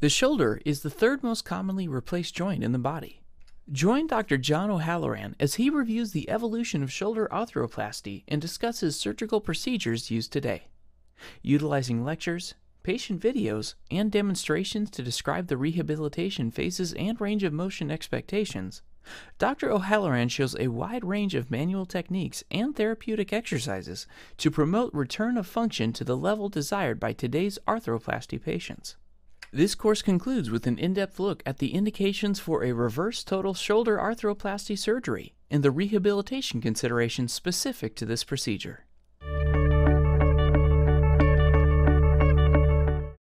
The shoulder is the third most commonly replaced joint in the body. Join Dr. John O'Halloran as he reviews the evolution of shoulder arthroplasty and discusses surgical procedures used today. Utilizing lectures, patient videos, and demonstrations to describe the rehabilitation phases and range of motion expectations, Dr. O'Halloran shows a wide range of manual techniques and therapeutic exercises to promote return of function to the level desired by today's arthroplasty patients. This course concludes with an in-depth look at the indications for a reverse total shoulder arthroplasty surgery and the rehabilitation considerations specific to this procedure.